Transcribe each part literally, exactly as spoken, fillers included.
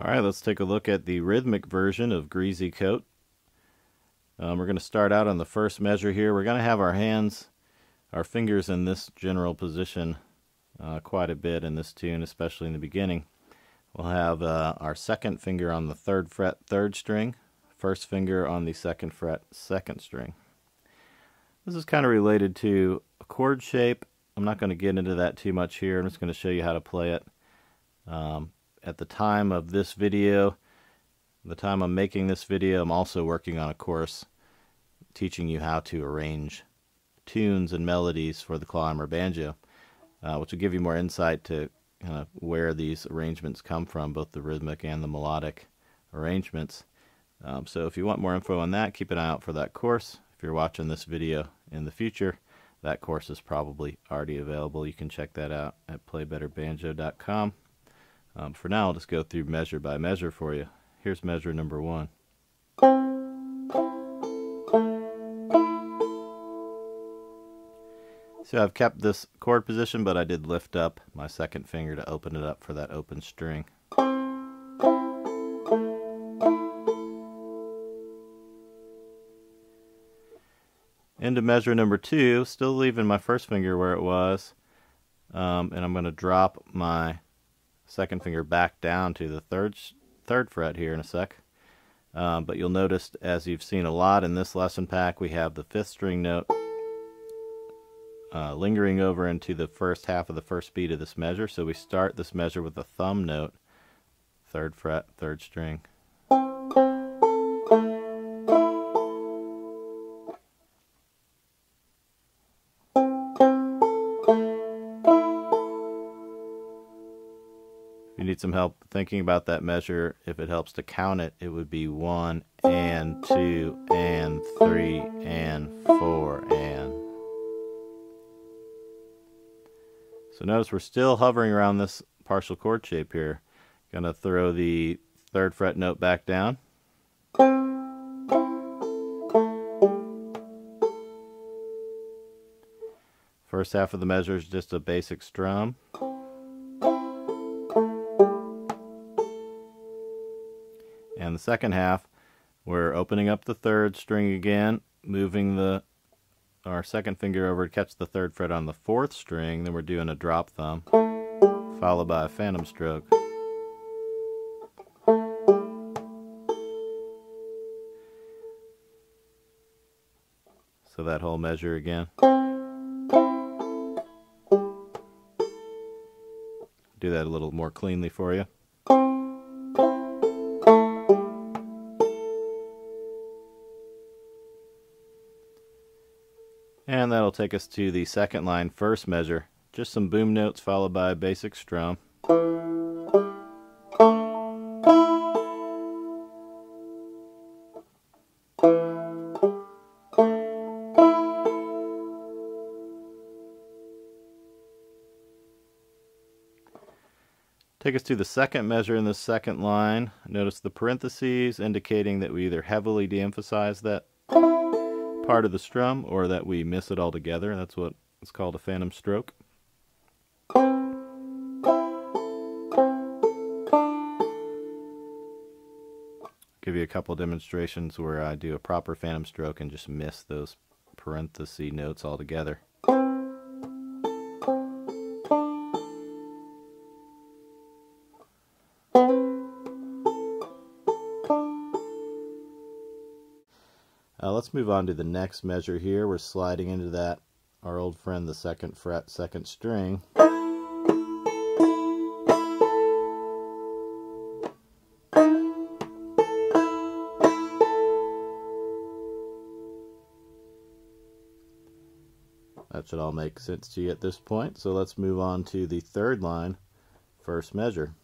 Alright, let's take a look at the rhythmic version of Greasy Coat. Um, we're going to start out on the first measure here. We're going to have our hands, our fingers in this general position uh, quite a bit in this tune, especially in the beginning. We'll have uh, our second finger on the third fret, third string, first finger on the second fret, second string. This is kind of related to a chord shape. I'm not going to get into that too much here. I'm just going to show you how to play it. Um, At the time of this video, the time I'm making this video, I'm also working on a course teaching you how to arrange tunes and melodies for the clawhammer banjo, uh, which will give you more insight to kind of where these arrangements come from, both the rhythmic and the melodic arrangements. Um, so if you want more info on that, keep an eye out for that course. If you're watching this video in the future, that course is probably already available. You can check that out at play better banjo dot com. Um, for now, I'll just go through measure by measure for you. Here's measure number one. So I've kept this chord position, but I did lift up my second finger to open it up for that open string. Into measure number two, still leaving my first finger where it was, um, and I'm going to drop my second finger back down to the third third fret here in a sec. Um, but you'll notice, as you've seen a lot in this lesson pack, we have the fifth string note uh, lingering over into the first half of the first beat of this measure. So we start this measure with a thumb note, third fret, third string. Need some help thinking about that measure, if it helps to count it, it would be one and two and three and four and. So notice we're still hovering around this partial chord shape here. Gonna throw the third fret note back down. First half of the measure is just a basic strum. And the second half, we're opening up the third string again, moving the our second finger over to catch the third fret on the fourth string, then we're doing a drop thumb, followed by a phantom stroke. So that whole measure again. Do that a little more cleanly for you. And that'll take us to the second line first measure. Just some boom notes followed by a basic strum. Take us to the second measure in the second line. Notice the parentheses indicating that we either heavily de-emphasize that part of the strum or that we miss it altogether. That's what it's called, a phantom stroke. give you a couple demonstrations where I do a proper phantom stroke and just miss those parenthesis notes altogether. Uh, let's move on to the next measure here. We're sliding into that, our old friend, the second fret, second string. That should all make sense to you at this point. So let's move on to the third line, first measure.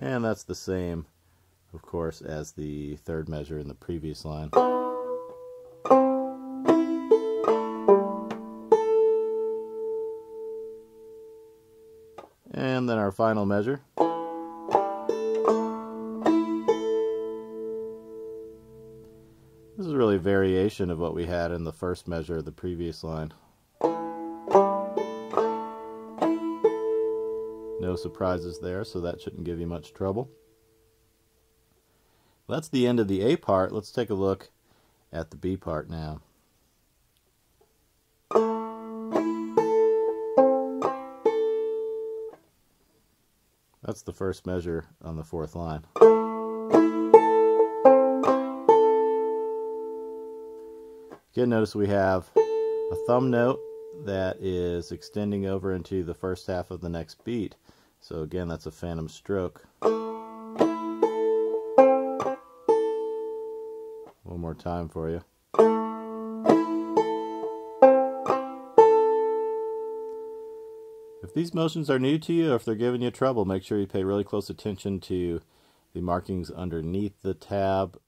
And that's the same, of course, as the third measure in the previous line. And then our final measure. This is really a variation of what we had in the first measure of the previous line. No surprises there, so that shouldn't give you much trouble. That's the end of the A part. Let's take a look at the B part now. That's the first measure on the fourth line. Again, notice we have a thumb note that is extending over into the first half of the next beat. So again, that's a phantom stroke. One more time for you. If these motions are new to you, or if they're giving you trouble, make sure you pay really close attention to the markings underneath the tab